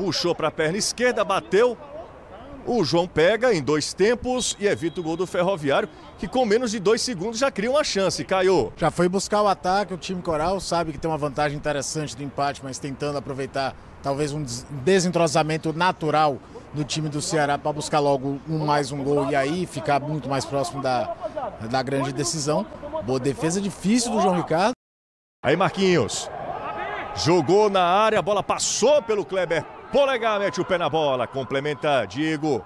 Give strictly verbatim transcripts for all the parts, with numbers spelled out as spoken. puxou para a perna esquerda, bateu. O João pega em dois tempos e evita o gol do Ferroviário, que com menos de dois segundos já cria uma chance, Caio. Já foi buscar o ataque, o time coral sabe que tem uma vantagem interessante do empate, mas tentando aproveitar talvez um desentrosamento natural do time do Ceará para buscar logo um mais um gol e aí ficar muito mais próximo da, da grande decisão. Boa defesa, difícil do João Ricardo. Aí Marquinhos, jogou na área, a bola passou pelo Kleber. Polegar mete o pé na bola, complementa Diego.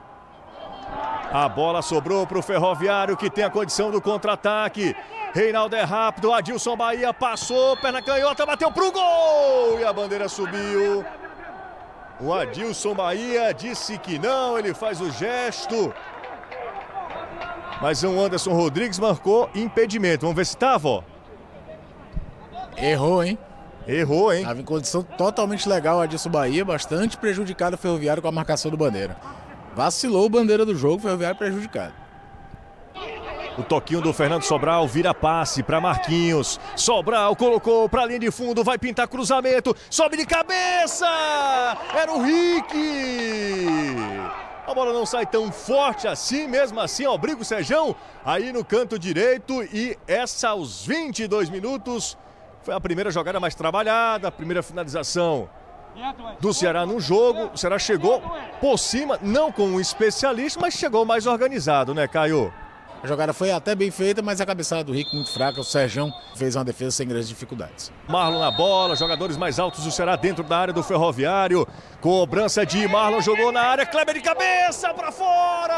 A bola sobrou para o Ferroviário, que tem a condição do contra-ataque. Reinaldo é rápido, Adilson Bahia passou, perna canhota, bateu pro gol! E a bandeira subiu. O Adilson Bahia disse que não, ele faz o gesto. Mas um Anderson Rodrigues marcou impedimento. Vamos ver se tava, ó. Errou, hein? Errou, hein? Estava em condição totalmente legal o Adilson Bahia, bastante prejudicado o Ferroviário com a marcação do Bandeira. Vacilou o Bandeira do jogo, o Ferroviário prejudicado. O toquinho do Fernando Sobral vira passe para Marquinhos. Sobral colocou para a linha de fundo, vai pintar cruzamento, sobe de cabeça! Era o Rick! A bola não sai tão forte assim, mesmo assim obriga o Serjão aí no canto direito e essa aos vinte e dois minutos... Foi a primeira jogada mais trabalhada, a primeira finalização do Ceará no jogo. O Ceará chegou por cima, não com um especialista, mas chegou mais organizado, né, Caio? A jogada foi até bem feita, mas a cabeçada do Rick muito fraca. O Serjão fez uma defesa sem grandes dificuldades. Marlon na bola, jogadores mais altos do Ceará dentro da área do Ferroviário. Cobrança de Marlon, jogou na área, Kleber de cabeça para fora!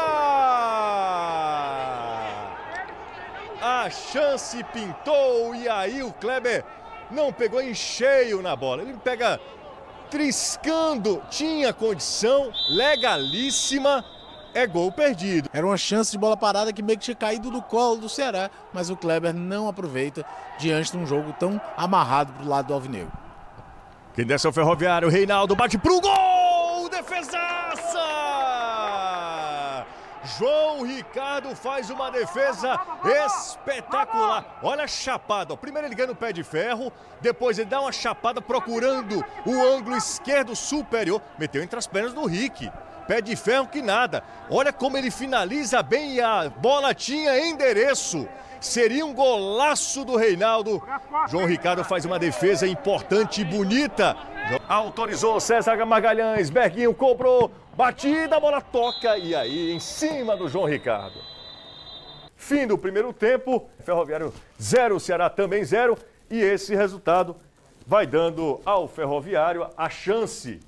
A chance pintou e aí o Kleber não pegou em cheio na bola. Ele pega triscando, tinha condição legalíssima, é gol perdido. Era uma chance de bola parada que meio que tinha caído do colo do Ceará, mas o Kleber não aproveita diante de um jogo tão amarrado pro lado do alvinegro. Quem desce é o Ferroviário, Reinaldo bate pro gol, defesaça! João Ricardo faz uma defesa espetacular. Olha a chapada. Primeiro ele ganha o pé de ferro, depois ele dá uma chapada procurando o ângulo esquerdo superior. Meteu entre as pernas do Rick. Pé de ferro que nada. Olha como ele finaliza bem e a bola tinha endereço. Seria um golaço do Reinaldo. João Ricardo faz uma defesa importante e bonita. Autorizou César Magalhães. Berguinho cobrou. Batida, a bola toca e aí em cima do João Ricardo. Fim do primeiro tempo, Ferroviário zero, Ceará também zero. E esse resultado vai dando ao Ferroviário a chance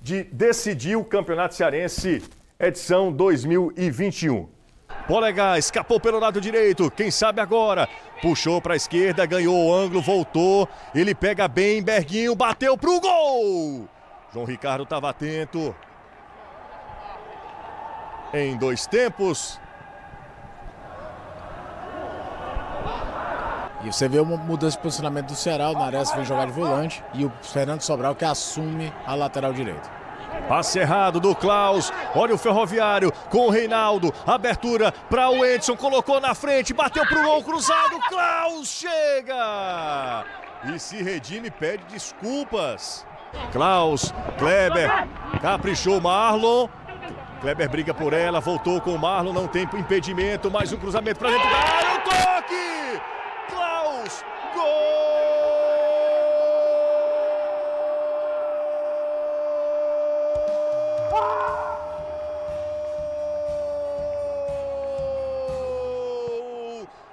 de decidir o Campeonato Cearense edição dois mil e vinte e um. Polegar escapou pelo lado direito, quem sabe agora. Puxou para a esquerda, ganhou o ângulo, voltou. Ele pega bem, Berguinho bateu pro gol! João Ricardo estava atento. Em dois tempos. E você vê uma mudança de posicionamento do Ceará. O Naresi vem jogar de volante. E o Fernando Sobral que assume a lateral direita. Passe errado do Klaus. Olha o Ferroviário com o Reinaldo. Abertura para o Edson. Colocou na frente. Bateu para o gol cruzado. Klaus chega. E se redime, pede desculpas. Klaus, Kleber, caprichou Marlon, Kleber briga por ela, voltou com o Marlon, não tem impedimento, mais um cruzamento pra dentro da área, o toque! Klaus, gol!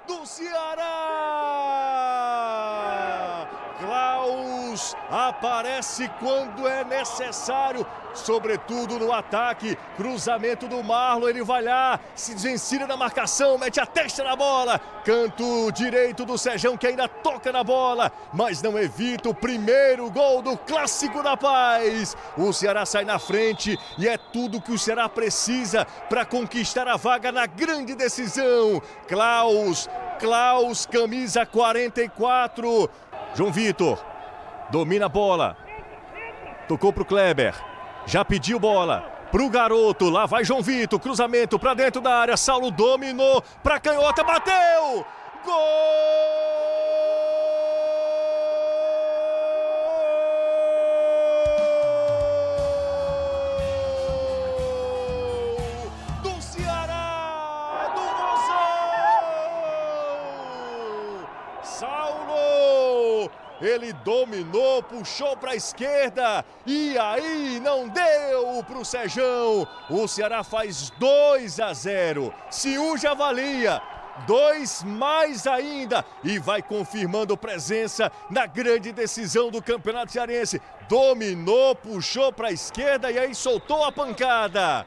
Do Ceará! Klaus aparece quando é necessário, sobretudo no ataque. Cruzamento do Marlon, ele vai lá, se desvencilha da marcação, mete a testa na bola. Canto direito do Serjão que ainda toca na bola, mas não evita o primeiro gol do Clássico da Paz. O Ceará sai na frente e é tudo que o Ceará precisa para conquistar a vaga na grande decisão. Klaus, Klaus, camisa quarenta e quatro. João Vitor domina a bola, tocou pro Kleber, já pediu bola pro garoto, lá vai João Vitor, cruzamento pra dentro da área, Saulo dominou, pra canhota, bateu, gol! ele dominou, puxou para a esquerda e aí não deu para o Serjão. O Ceará faz dois a zero, se um já valia, dois mais ainda e vai confirmando presença na grande decisão do Campeonato Cearense. Dominou, puxou para a esquerda e aí soltou a pancada.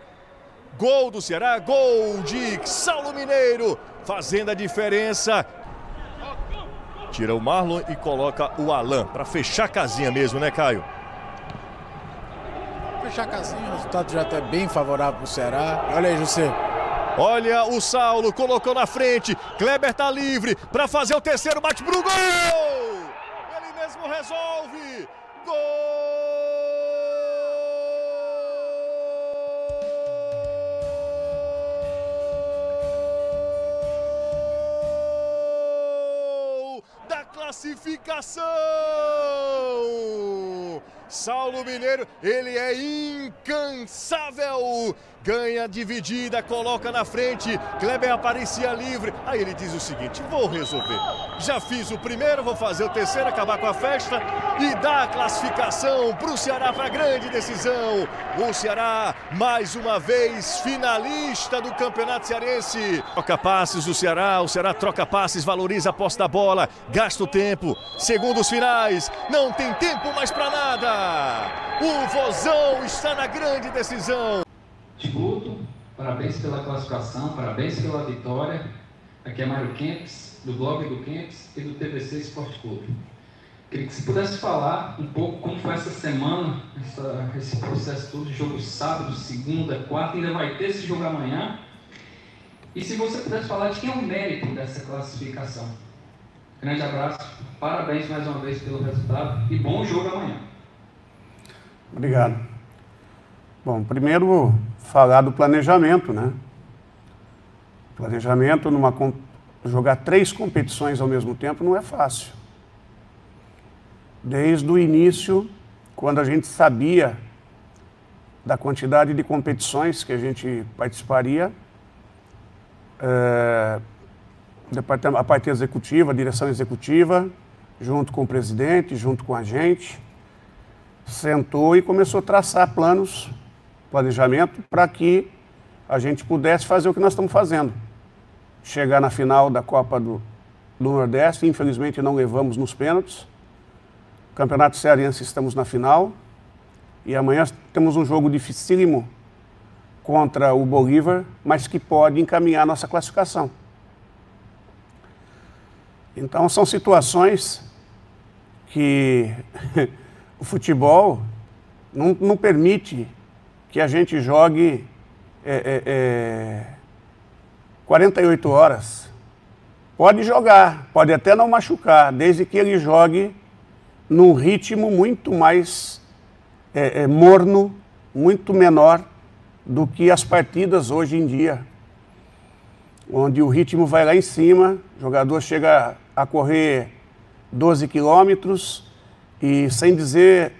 Gol do Ceará, gol de Saulo Mineiro, fazendo a diferença. Tira o Marlon e coloca o Alan, para fechar a casinha mesmo, né, Caio? Fechar a casinha, o resultado já está bem favorável para o Ceará. Olha aí, José. Olha o Saulo, colocou na frente, Kleber tá livre para fazer o terceiro, bate pro gol! Ele mesmo resolve! Gol! Classificação! Saulo Mineiro, ele é incansável! Ganha dividida, coloca na frente, Kleber aparecia livre. Aí ele diz o seguinte, vou resolver. Já fiz o primeiro, vou fazer o terceiro, acabar com a festa e dar a classificação para o Ceará para a grande decisão. O Ceará, mais uma vez, finalista do Campeonato Cearense. Troca passes do Ceará, o Ceará troca passes, valoriza a posse da bola, gasta o tempo. Segundos finais, não tem tempo mais para nada. O Vozão está na grande decisão. Guto, parabéns pela classificação, parabéns pela vitória. Aqui é Mário Kempis, do blog do Kempis e do T V C Esporte Clube. Queria que você pudesse falar um pouco como foi essa semana, essa, esse processo todo, jogo sábado, segunda, quarta, ainda vai ter esse jogo amanhã. E se você pudesse falar de quem é o mérito dessa classificação. Grande abraço, parabéns mais uma vez pelo resultado e bom jogo amanhã. Obrigado. Bom, primeiro falar do planejamento, né? Planejamento, numa comp... jogar três competições ao mesmo tempo não é fácil. Desde o início, quando a gente sabia da quantidade de competições que a gente participaria, é... a parte executiva, a direção executiva, junto com o presidente, junto com a gente, sentou e começou a traçar planos, planejamento, para que a gente pudesse fazer o que nós estamos fazendo. Chegar na final da Copa do, do Nordeste, infelizmente não levamos nos pênaltis. Campeonato Cearense estamos na final. E amanhã temos um jogo dificílimo contra o Bolívar, mas que pode encaminhar a nossa classificação. Então são situações que o futebol não, não permite que a gente jogue é, é, é, quarenta e oito horas. Pode jogar, pode até não machucar, desde que ele jogue num ritmo muito mais é, é, morno, muito menor do que as partidas hoje em dia, onde o ritmo vai lá em cima, o jogador chega a correr doze quilômetros e sem dizer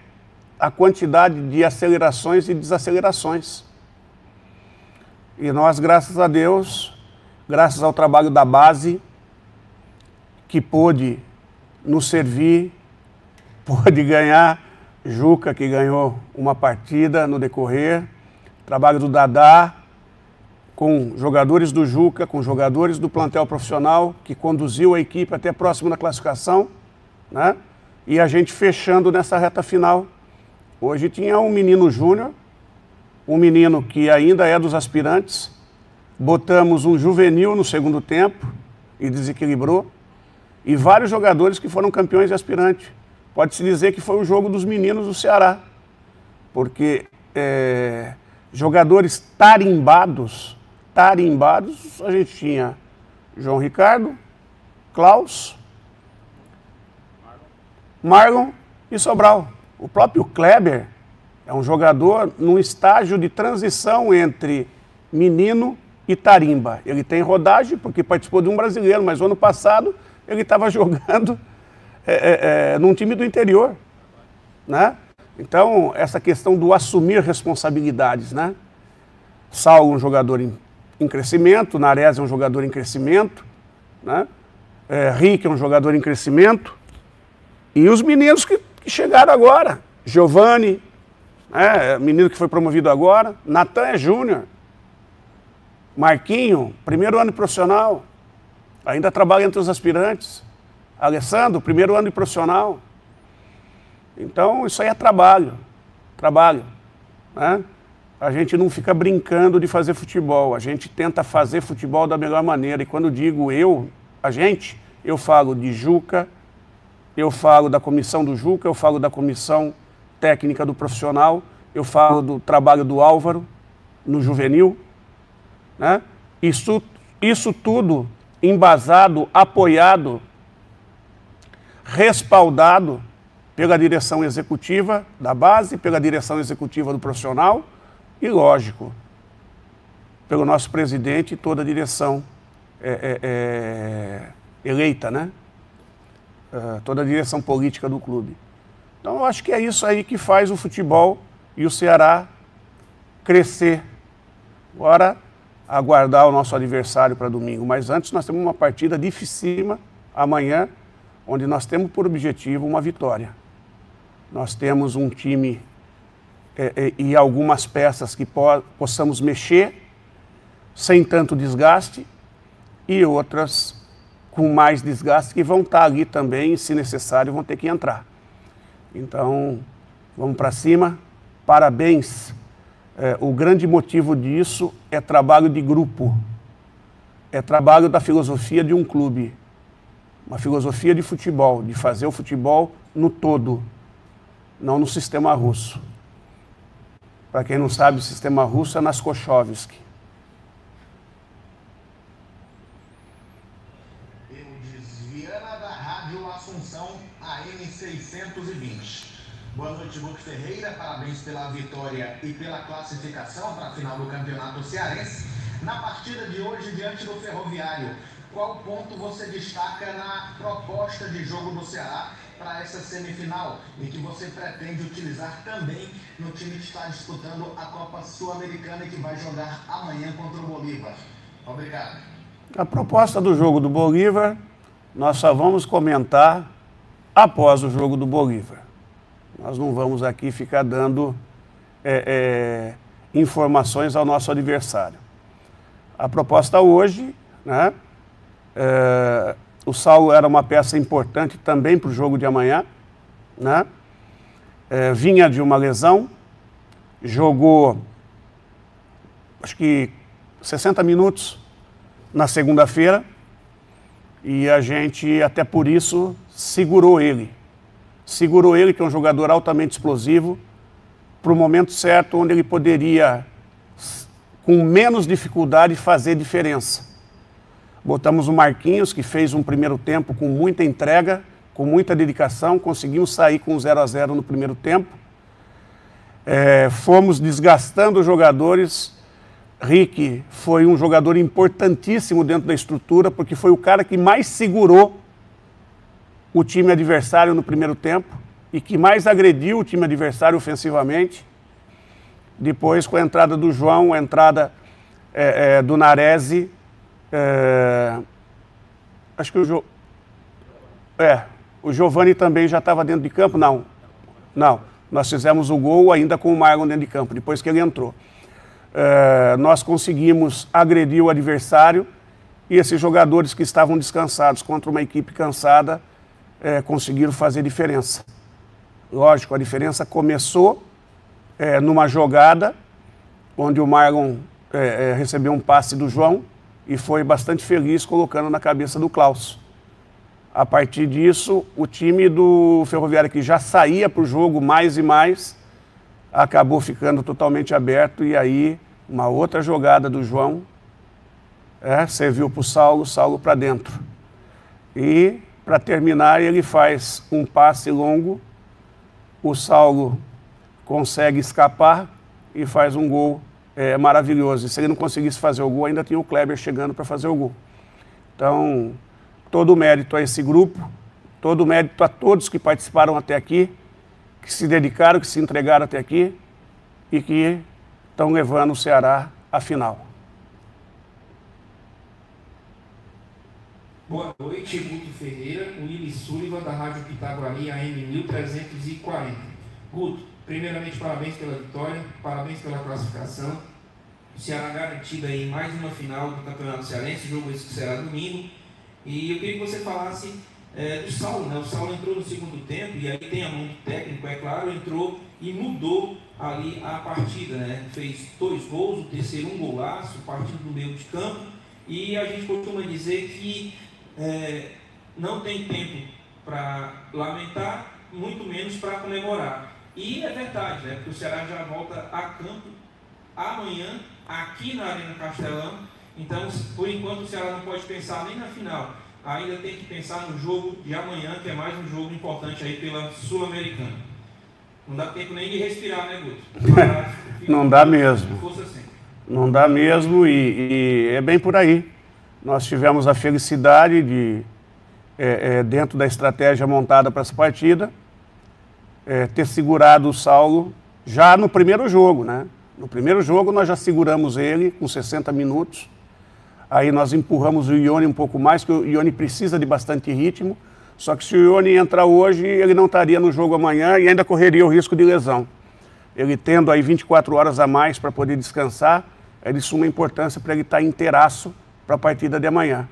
a quantidade de acelerações e desacelerações. E nós, graças a Deus, graças ao trabalho da base, que pôde nos servir, pôde ganhar, Juca, que ganhou uma partida no decorrer, trabalho do Dada, com jogadores do Juca, com jogadores do plantel profissional, que conduziu a equipe até próximo da classificação, né? E a gente fechando nessa reta final. Hoje tinha um menino júnior, um menino que ainda é dos aspirantes. Botamos um juvenil no segundo tempo e desequilibrou. E vários jogadores que foram campeões de aspirante. Pode-se dizer que foi o jogo dos meninos do Ceará. Porque é, jogadores tarimbados, tarimbados, a gente tinha João Ricardo, Klaus, Marlon e Sobral. O próprio Kleber é um jogador num estágio de transição entre menino e tarimba. Ele tem rodagem porque participou de um brasileiro, mas no ano passado ele estava jogando é, é, num time do interior, né? Então, essa questão do assumir responsabilidades, né? Saulo é um jogador em, em crescimento, Naresi é um jogador em crescimento, né? É, Rick é um jogador em crescimento. E os meninos que, que chegaram agora, Giovanni, né, menino que foi promovido agora, Natan é júnior, Marquinho, primeiro ano de profissional, ainda trabalha entre os aspirantes, Alessandro, primeiro ano de profissional. Então, isso aí é trabalho, trabalho, né? A gente não fica brincando de fazer futebol, a gente tenta fazer futebol da melhor maneira. E quando digo eu, a gente, eu falo de Juca, eu falo da comissão do Juca, eu falo da comissão técnica do profissional, eu falo do trabalho do Álvaro no juvenil, né? Isso, isso tudo embasado, apoiado, respaldado pela direção executiva da base, pela direção executiva do profissional, e, lógico, pelo nosso presidente e toda a direção é, é, é, eleita, né? Uh, toda a direção política do clube. Então, eu acho que é isso aí que faz o futebol e o Ceará crescer. Agora, aguardar o nosso adversário para domingo. Mas antes, nós temos uma partida dificílima amanhã, onde nós temos por objetivo uma vitória. Nós temos um time... E, e, e algumas peças que po possamos mexer sem tanto desgaste e outras com mais desgaste que vão estar ali também e, se necessário, vão ter que entrar. Então, vamos para cima. Parabéns. É, o grande motivo disso é trabalho de grupo. É trabalho da filosofia de um clube. Uma filosofia de futebol, de fazer o futebol no todo, não no sistema russo. Para quem não sabe, o sistema russo é Naskochovsky. Viana da Rádio Assunção, A M seiscentos e vinte. Boa noite, Guto Ferreira. Parabéns pela vitória e pela classificação para a final do Campeonato Cearense. Na partida de hoje, diante do Ferroviário, qual ponto você destaca na proposta de jogo do Ceará para essa semifinal e que você pretende utilizar também no time que está disputando a Copa Sul-Americana e que vai jogar amanhã contra o Bolívar? Obrigado. A proposta do jogo do Bolívar, nós só vamos comentar após o jogo do Bolívar. Nós não vamos aqui ficar dando é, é, informações ao nosso adversário. A proposta hoje, né? É, o Saulo era uma peça importante também para o jogo de amanhã, né? É, vinha de uma lesão, jogou acho que sessenta minutos na segunda-feira e a gente até por isso segurou ele. Segurou ele, que é um jogador altamente explosivo, para o momento certo onde ele poderia, com menos dificuldade, fazer diferença. Botamos o Marquinhos, que fez um primeiro tempo com muita entrega, com muita dedicação. Conseguimos sair com zero a zero no primeiro tempo. É, fomos desgastando os jogadores. Rick foi um jogador importantíssimo dentro da estrutura, porque foi o cara que mais segurou o time adversário no primeiro tempo e que mais agrediu o time adversário ofensivamente. Depois, com a entrada do João, a entrada é, é, do Naresi... É, acho que o, jo... é, o Giovanni também já estava dentro de campo, não, não, nós fizemos o gol ainda com o Marlon dentro de campo, depois que ele entrou. É, nós conseguimos agredir o adversário e esses jogadores que estavam descansados contra uma equipe cansada é, conseguiram fazer diferença. Lógico, a diferença começou é, numa jogada onde o Marlon é, é, recebeu um passe do João, e foi bastante feliz colocando na cabeça do Klaus. A partir disso, o time do Ferroviário, que já saía para o jogo mais e mais, acabou ficando totalmente aberto. E aí, uma outra jogada do João é, serviu para o Saulo, Saulo para dentro. E, para terminar, ele faz um passe longo. O Saulo consegue escapar e faz um gol. É maravilhoso. E se ele não conseguisse fazer o gol, ainda tinha o Kleber chegando para fazer o gol. Então, todo o mérito a esse grupo, todo o mérito a todos que participaram até aqui, que se dedicaram, que se entregaram até aqui e que estão levando o Ceará à final. Boa noite, Guto Ferreira, Willis Sullivan, da Rádio Pitaguari, A M mil trezentos e quarenta. Guto, primeiramente, parabéns pela vitória, parabéns pela classificação. O Ceará garantida em mais uma final do Campeonato Cearense, jogo esse que será domingo. E eu queria que você falasse é, do Saulo, né? O Saulo entrou no segundo tempo, e aí tem a mão do técnico, é claro, entrou e mudou ali a partida, né? Fez dois gols, o terceiro um golaço, partiu do meio de campo. E a gente costuma dizer que é, não tem tempo para lamentar, muito menos para comemorar. E é verdade, né? Porque o Ceará já volta a campo amanhã, aqui na Arena Castelão. Então, por enquanto, o Ceará não pode pensar nem na final. Ainda tem que pensar no jogo de amanhã, que é mais um jogo importante aí pela Sul-Americana. Não dá tempo nem de respirar, né, Guto? Mas, fica... Não dá mesmo. Força sempre. Não dá mesmo e, e é bem por aí. Nós tivemos a felicidade de, é, é, dentro da estratégia montada para essa partida, é, ter segurado o Saulo já no primeiro jogo, né? No primeiro jogo nós já seguramos ele com sessenta minutos. Aí nós empurramos o Ione um pouco mais, porque o Ione precisa de bastante ritmo. Só que se o Ione entrar hoje, ele não estaria no jogo amanhã e ainda correria o risco de lesão. Ele tendo aí vinte e quatro horas a mais para poder descansar, é de suma importância para ele estar inteiraço para a partida de amanhã.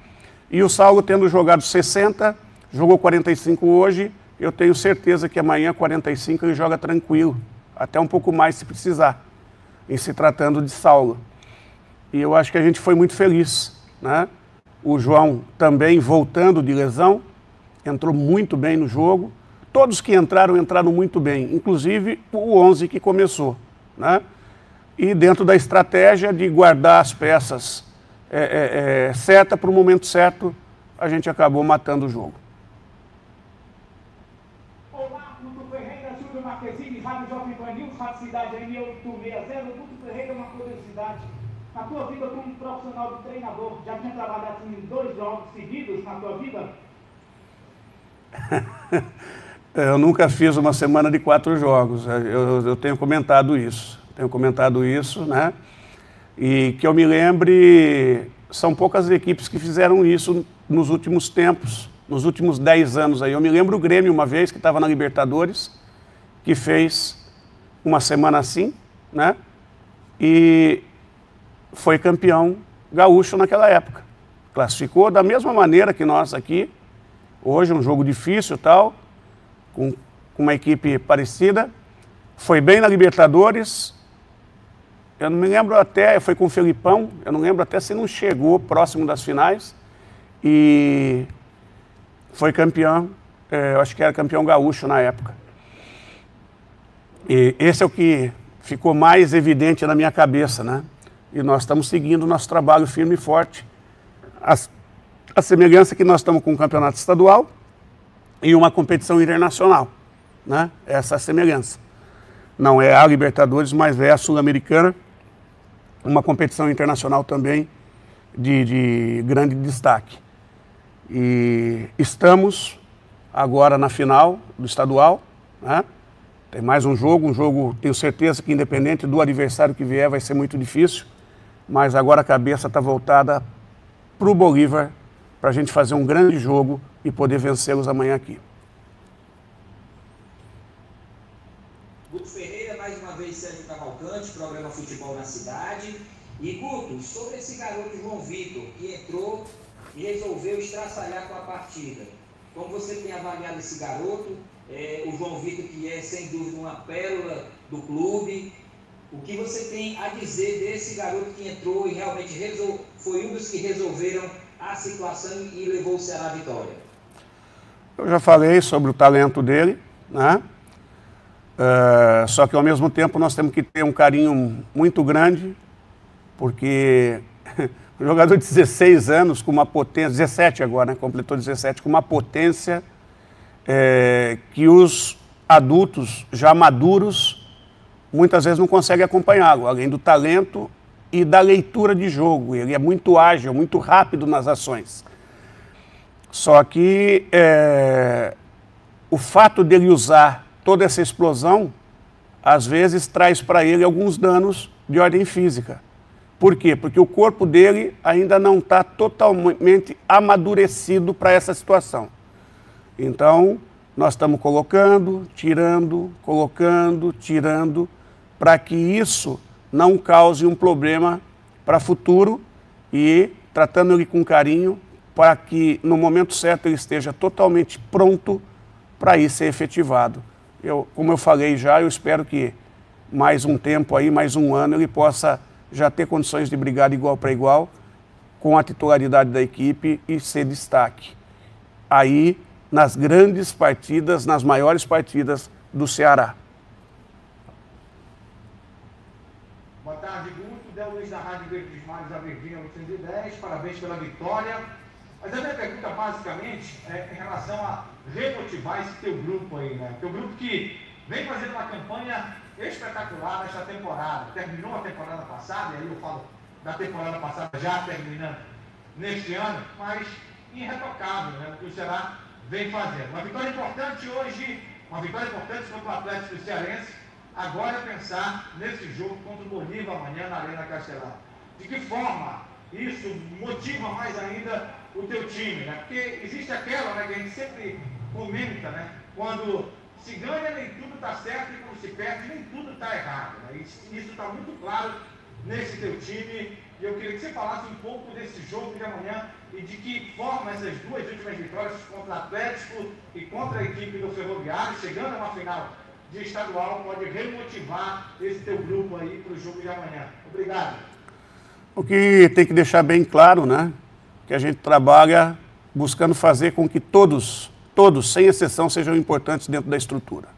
E o Saulo tendo jogado sessenta, jogou quarenta e cinco hoje, eu tenho certeza que amanhã quarenta e cinco ele joga tranquilo, até um pouco mais se precisar, em se tratando de Saulo. E eu acho que a gente foi muito feliz, né? O João também voltando de lesão, entrou muito bem no jogo. Todos que entraram, entraram muito bem, inclusive o onze que começou, né? E dentro da estratégia de guardar as peças é, é, é, certa para o momento certo, a gente acabou matando o jogo. Olá, Guto Ferreira, Júlio Marquezine, Rádio Jovem Pan News, Rádio Cidade M oito sessenta. Guto Ferreira, uma curiosidade. A tua vida como profissional de treinador, já tinha trabalhado em dois jogos seguidos na tua vida? Eu nunca fiz uma semana de quatro jogos, eu, eu tenho comentado isso, tenho comentado isso, né? E que eu me lembre, são poucas equipes que fizeram isso nos últimos tempos, nos últimos dez anos aí. Eu me lembro o Grêmio uma vez, que estava na Libertadores, que fez uma semana assim, né? E foi campeão gaúcho naquela época. Classificou da mesma maneira que nós aqui, hoje um jogo difícil e tal, com uma equipe parecida, foi bem na Libertadores, eu não me lembro até, foi com o Felipão, eu não lembro até se não chegou próximo das finais, e foi campeão, é, eu acho que era campeão gaúcho na época. E esse é o que ficou mais evidente na minha cabeça, né? E nós estamos seguindo o nosso trabalho firme e forte. As, a semelhança que nós estamos com o campeonato estadual, e uma competição internacional, né? Essa é a semelhança. Não é a Libertadores, mas é a Sul-Americana, uma competição internacional também de, de grande destaque. E estamos agora na final do estadual, né? Tem mais um jogo, um jogo, tenho certeza que independente do adversário que vier, vai ser muito difícil, mas agora a cabeça está voltada para o Bolívar, para a gente fazer um grande jogo e poder vencê-los amanhã aqui. Guto Ferreira, mais uma vez, Sérgio Cavalcante, programa Futebol na Cidade. E, Guto, sobre esse garoto João Vitor, que entrou e resolveu estraçalhar com a partida. Como você tem avaliado esse garoto, é, o João Vitor, que é, sem dúvida, uma pérola do clube, o que você tem a dizer desse garoto que entrou e realmente resol... foi um dos que resolveram a situação e levou o Ceará à vitória? Eu já falei sobre o talento dele, né? Uh, só que ao mesmo tempo nós temos que ter um carinho muito grande, porque um jogador de dezesseis anos com uma potência, dezessete agora, né? Completou dezessete, com uma potência é, que os adultos já maduros muitas vezes não conseguem acompanhá-lo, além do talento e da leitura de jogo. Ele é muito ágil, muito rápido nas ações. Só que é, o fato dele usar toda essa explosão, às vezes traz para ele alguns danos de ordem física. Por quê? Porque o corpo dele ainda não está totalmente amadurecido para essa situação. Então, nós estamos colocando, tirando, colocando, tirando, para que isso não cause um problema para o futuro e tratando ele com carinho para que no momento certo ele esteja totalmente pronto para ir ser efetivado. Eu, como eu falei já, eu espero que mais um tempo aí, mais um ano, ele possa já ter condições de brigar de igual para igual com a titularidade da equipe e ser destaque. Aí, nas grandes partidas, nas maiores partidas do Ceará. Boa tarde, Guto. Del Luiz da Rádio Verde dos Mares, a Verdinha oitocentos e dez. Parabéns pela vitória. Mas a minha pergunta, basicamente, é em relação a remotivar esse teu grupo aí, né? Teu grupo que vem fazendo uma campanha espetacular nesta temporada. Terminou a temporada passada, e aí eu falo da temporada passada já terminando neste ano, mas irretocável, né? Porque o Ceará vem fazendo. Uma vitória importante hoje, uma vitória importante contra o Atlético Cearense. Agora é pensar nesse jogo contra o Bolívar amanhã na Arena Castelão. De que forma isso motiva mais ainda o teu time, né? Porque existe aquela, né, que a gente sempre comenta, né? Quando se ganha nem tudo está certo e quando se perde nem tudo está errado, né? Isso está muito claro nesse teu time. E eu queria que você falasse um pouco desse jogo de amanhã e de que forma essas duas últimas vitórias contra o Atlético e contra a equipe do Ferroviário, chegando a uma final de estadual, pode remotivar esse teu grupo aí para o jogo de amanhã. Obrigado. O que tem que deixar bem claro, né? Que a gente trabalha buscando fazer com que todos, todos, sem exceção, sejam importantes dentro da estrutura.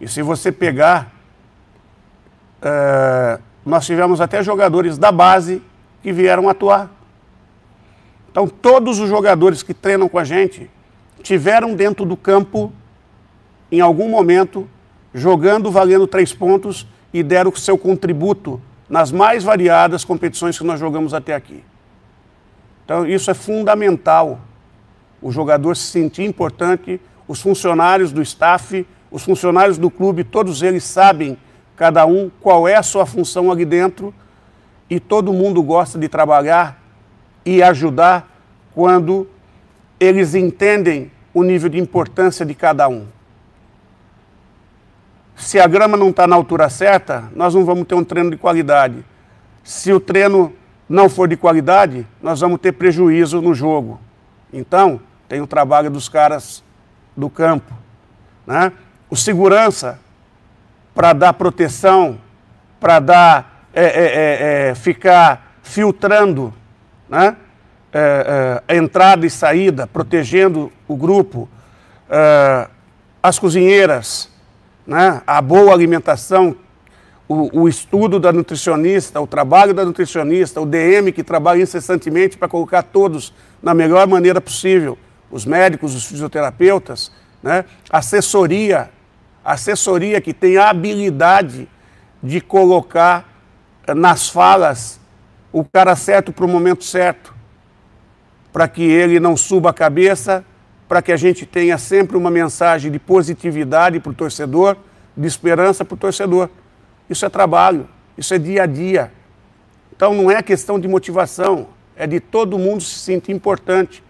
E se você pegar... Uh, nós tivemos até jogadores da base que vieram atuar. Então, todos os jogadores que treinam com a gente tiveram dentro do campo, em algum momento, jogando, valendo três pontos e deram o seu contributo nas mais variadas competições que nós jogamos até aqui. Então, isso é fundamental. O jogador se sentir importante, os funcionários do staff, os funcionários do clube, todos eles sabem, cada um, qual é a sua função ali dentro, e todo mundo gosta de trabalhar e ajudar quando eles entendem o nível de importância de cada um. Se a grama não está na altura certa, nós não vamos ter um treino de qualidade. Se o treino não for de qualidade, nós vamos ter prejuízo no jogo. Então, tem o trabalho dos caras do campo, né? O segurança, para dar proteção, para dar, é, é, é, ficar filtrando, né? É, é, a entrada e saída, protegendo o grupo, é, as cozinheiras, né? A boa alimentação, o, o estudo da nutricionista, o trabalho da nutricionista, o D M que trabalha incessantemente para colocar todos na melhor maneira possível, os médicos, os fisioterapeutas, né? Assessoria, assessoria que tem a habilidade de colocar nas falas o cara certo para o momento certo, para que ele não suba a cabeça, para que a gente tenha sempre uma mensagem de positividade para o torcedor, de esperança para o torcedor. Isso é trabalho, isso é dia a dia. Então não é questão de motivação, é de todo mundo se sentir importante.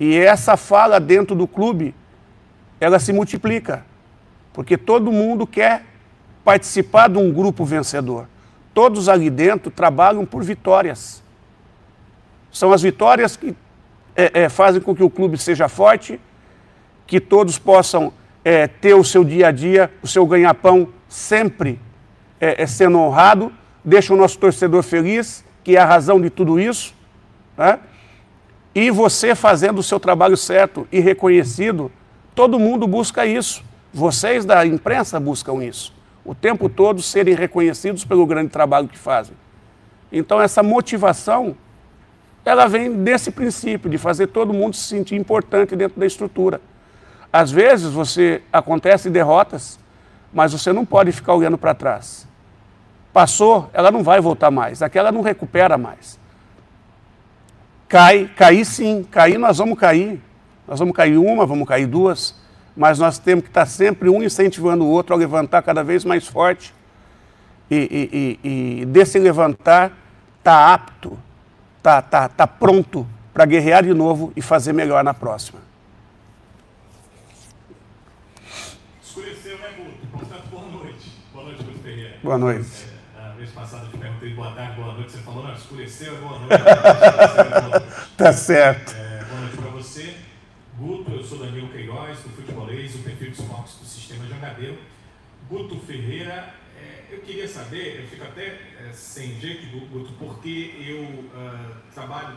E essa fala dentro do clube, ela se multiplica. Porque todo mundo quer participar de um grupo vencedor. Todos ali dentro trabalham por vitórias. São as vitórias que é, é, fazem com que o clube seja forte, que todos possam é, ter o seu dia a dia, o seu ganha-pão sempre é, é, sendo honrado, deixa o nosso torcedor feliz, que é a razão de tudo isso, né? E você fazendo o seu trabalho certo e reconhecido, todo mundo busca isso. Vocês da imprensa buscam isso, o tempo todo serem reconhecidos pelo grande trabalho que fazem. Então essa motivação, ela vem desse princípio, de fazer todo mundo se sentir importante dentro da estrutura. Às vezes você acontece derrotas, mas você não pode ficar olhando para trás. Passou, ela não vai voltar mais, aquela não recupera mais. Cai, cair sim, cair nós vamos cair, nós vamos cair uma, vamos cair duas, mas nós temos que estar sempre um incentivando o outro a levantar cada vez mais forte e, e, e de se levantar, está apto, está tá, tá pronto para guerrear de novo e fazer melhor na próxima. Escureceu, né, Guto? Portanto, boa noite. Boa noite, Guto Ferreira. Boa noite. É, a vez passada eu te perguntei boa tarde, boa noite. Você falou, não, escureceu, boa noite. Boa noite. Tá certo. É, boa noite para você. Guto, eu sou Danilo Queiroz, do Futebolês, o perfil dos Marcos do Sistema Jangadeiro. Guto Ferreira, é, eu queria saber, eu fico até é, sem jeito, Guto, porque eu uh, trabalho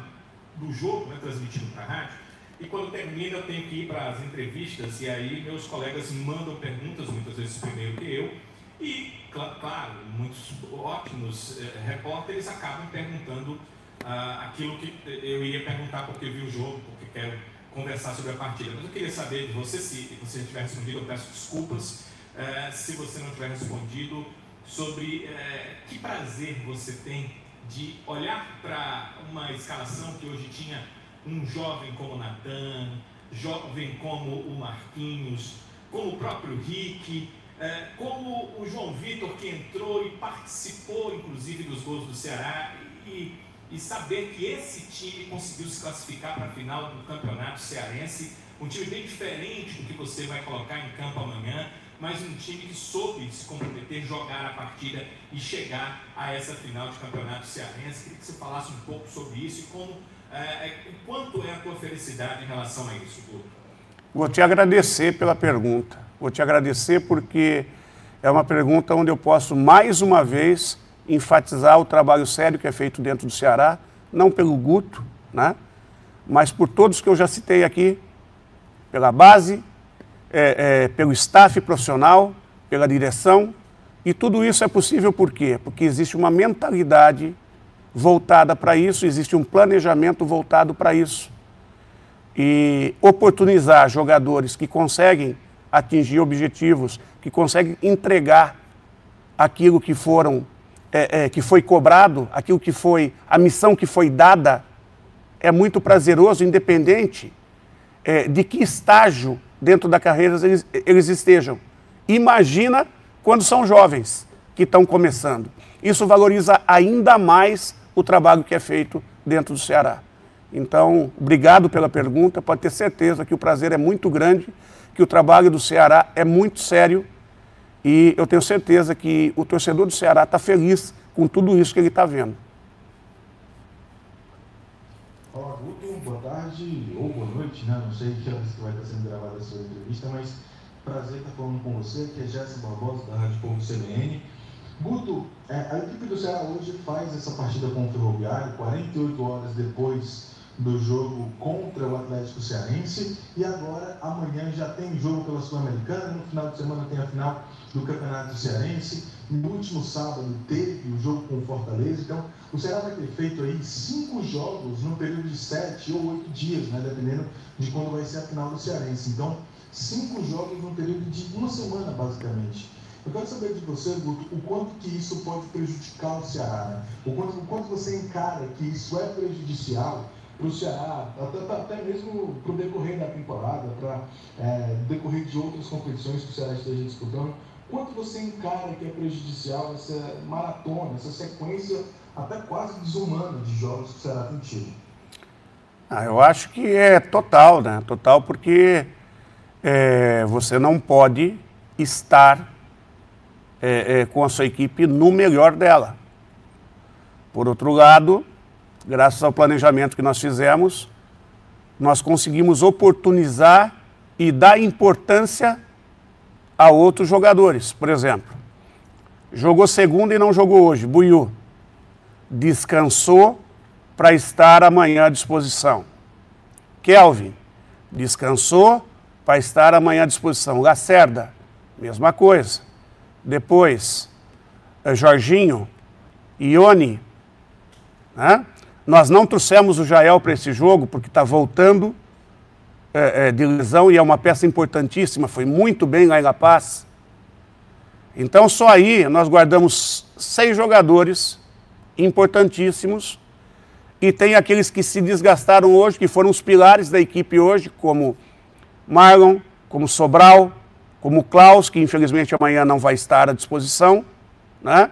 do jogo, né, transmitindo para a rádio, e quando termina eu tenho que ir para as entrevistas, e aí meus colegas mandam perguntas, muitas vezes primeiro que eu, e, claro, muitos ótimos eh, repórteres acabam perguntando ah, aquilo que eu ia perguntar porque vi o jogo, porque quero conversar sobre a partida. Mas eu queria saber de você, se você tiver respondido, eu peço desculpas, eh, se você não tiver respondido, sobre eh, que prazer você tem de olhar para uma escalação que hoje tinha um jovem como o Natan, jovem como o Marquinhos, como o próprio Rick, como o João Vitor, que entrou e participou, inclusive, dos gols do Ceará, e, e saber que esse time conseguiu se classificar para a final do Campeonato Cearense, um time bem diferente do que você vai colocar em campo amanhã, mas um time que soube se comprometer, jogar a partida e chegar a essa final de campeonato cearense. Queria que você falasse um pouco sobre isso e como, é, quanto é a tua felicidade em relação a isso, Guto. Vou te agradecer pela pergunta. Vou te agradecer porque é uma pergunta onde eu posso, mais uma vez, enfatizar o trabalho sério que é feito dentro do Ceará, não pelo Guto, né, mas por todos que eu já citei aqui, pela base, É, é, pelo staff profissional, pela direção, e tudo isso é possível por quê? Porque existe uma mentalidade voltada para isso, existe um planejamento voltado para isso. E oportunizar jogadores que conseguem atingir objetivos, que conseguem entregar aquilo que foram, é, é, que foi cobrado, aquilo que foi, a missão que foi dada, é muito prazeroso, independente é, de que estágio dentro da carreira eles, eles estejam. Imagina quando são jovens que estão começando. Isso valoriza ainda mais o trabalho que é feito dentro do Ceará. Então, obrigado pela pergunta, pode ter certeza que o prazer é muito grande, que o trabalho do Ceará é muito sério e eu tenho certeza que o torcedor do Ceará está feliz com tudo isso que ele está vendo. Olá, Guto, boa tarde ou boa noite, né? Não sei que horas que vai estar sendo gravada a sua entrevista, mas prazer estar falando com você, que é Jéssica Barbosa, da Rádio Povo C B N. Guto, a equipe do Ceará hoje faz essa partida com o Ferroviário, quarenta e oito horas depois do jogo contra o Atlético Cearense, e agora, amanhã, já tem jogo pela Sul-Americana, no final de semana tem a final do Campeonato Cearense. No último sábado teve o jogo com o Fortaleza, então o Ceará vai ter feito aí cinco jogos num período de sete ou oito dias, né, dependendo de quando vai ser a final do Cearense. Então, cinco jogos num período de uma semana, basicamente. Eu quero saber de você, Guto, o quanto que isso pode prejudicar o Ceará, né? O quanto, o quanto você encara que isso é prejudicial para o Ceará, até, até mesmo para o decorrer da temporada, para é, decorrer de outras competições que o Ceará esteja disputando. Quanto você encara que é prejudicial essa maratona, essa sequência até quase desumana de jogos que será contido? Ah, eu acho que é total, né? Total porque é, você não pode estar é, é, com a sua equipe no melhor dela. Por outro lado, graças ao planejamento que nós fizemos, nós conseguimos oportunizar e dar importância a outros jogadores. Por exemplo, jogou segunda e não jogou hoje, Buiú. Descansou para estar amanhã à disposição. Kelvin, descansou para estar amanhã à disposição. Lacerda, mesma coisa. Depois, Jorginho, Ione, né? Nós não trouxemos o Jael para esse jogo porque está voltando É, é, de lesão e é uma peça importantíssima, foi muito bem lá em La Paz. Então só aí nós guardamos seis jogadores importantíssimos e tem aqueles que se desgastaram hoje, que foram os pilares da equipe hoje, como Marlon, como Sobral, como Klaus, que infelizmente amanhã não vai estar à disposição, né?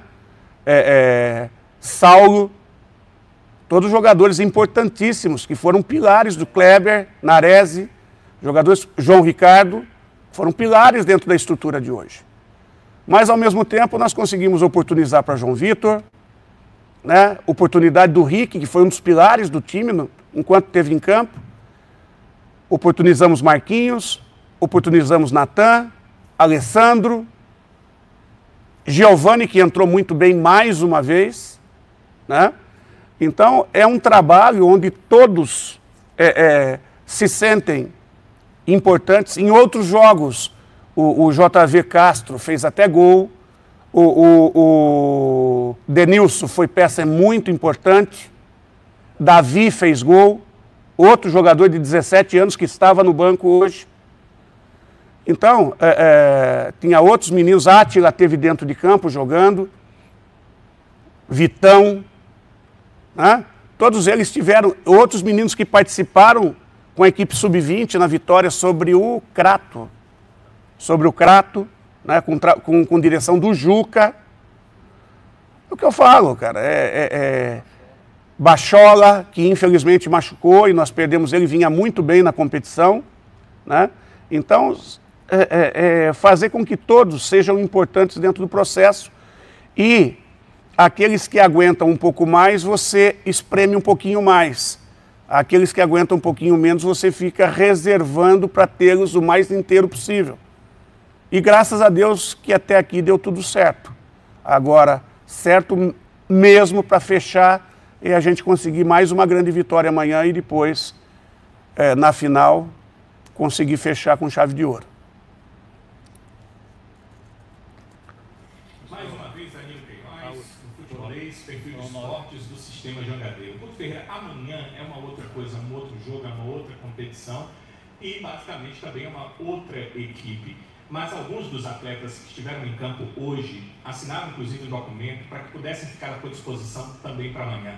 é, é, Saulo, todos jogadores importantíssimos que foram pilares do Kleber, Naresi, jogadores, João Ricardo, foram pilares dentro da estrutura de hoje. Mas, ao mesmo tempo, nós conseguimos oportunizar para João Vitor, né? Oportunidade do Rick, que foi um dos pilares do time no, enquanto esteve em campo. Oportunizamos Marquinhos, oportunizamos Natan, Alessandro, Giovanni, que entrou muito bem mais uma vez, né? Então, é um trabalho onde todos é, é, se sentem importantes. Em outros jogos, o, o J V Castro fez até gol, o, o, o Denilson foi peça muito importante, Davi fez gol, outro jogador de dezessete anos que estava no banco hoje. Então, é, é, tinha outros meninos, Átila teve dentro de campo jogando, Vitão, né? Todos eles tiveram, outros meninos que participaram com a equipe sub vinte na vitória sobre o Crato, sobre o Crato, né? com, com, com direção do Juca. É o que eu falo, cara, é, é, é Bachola, que infelizmente machucou e nós perdemos ele, vinha muito bem na competição, né? Então, é, é, é fazer com que todos sejam importantes dentro do processo e aqueles que aguentam um pouco mais, você espreme um pouquinho mais. Aqueles que aguentam um pouquinho menos, você fica reservando para tê-los o mais inteiro possível. E graças a Deus que até aqui deu tudo certo. Agora, certo mesmo para fechar e a gente conseguir mais uma grande vitória amanhã e depois, é, na final, conseguir fechar com chave de ouro. Mais uma vez, Danilo Queiroz, futebolês, perfil de esportes do sistema de H D. O Guto Ferreira, amanhã é uma outra coisa, um outro jogo, é uma outra competição e, basicamente, também é uma outra equipe. Mas alguns dos atletas que estiveram em campo hoje assinaram, inclusive, um documento para que pudessem ficar à sua disposição também para amanhã.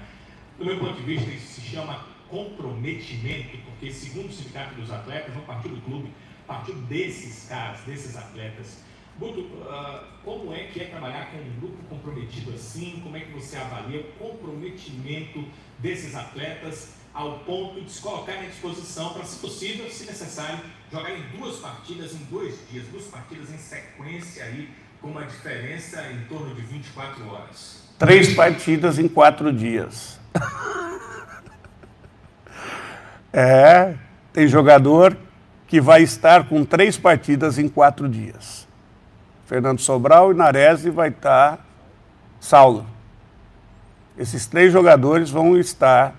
Do meu ponto de vista, isso se chama comprometimento, porque segundo o sindicato dos atletas, vão partir do clube, partir desses caras, desses atletas. Guto, uh, como é que é trabalhar com um grupo comprometido assim? Como é que você avalia o comprometimento desses atletas ao ponto de se colocar à disposição para, se possível, se necessário, jogar em duas partidas em dois dias, duas partidas em sequência aí, com uma diferença em torno de vinte e quatro horas? Três partidas em quatro dias. É, tem jogador que vai estar com três partidas em quatro dias. Fernando Sobral e Naresi vai estar Saulo. Esses três jogadores vão estar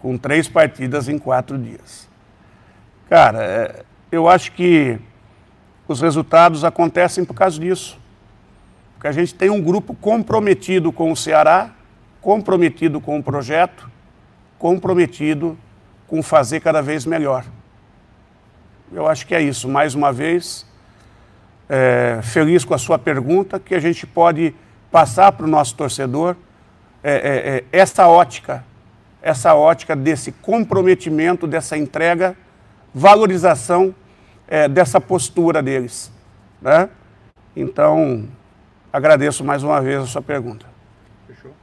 com três partidas em quatro dias. Cara, é, eu acho que os resultados acontecem por causa disso. Porque a gente tem um grupo comprometido com o Ceará, comprometido com o projeto, comprometido com fazer cada vez melhor. Eu acho que é isso. Mais uma vez, é, feliz com a sua pergunta, que a gente pode passar para o nosso torcedor é, é, é, essa ótica, essa ótica desse comprometimento, dessa entrega, valorização é, dessa postura deles, né? Então, agradeço mais uma vez a sua pergunta. Fechou?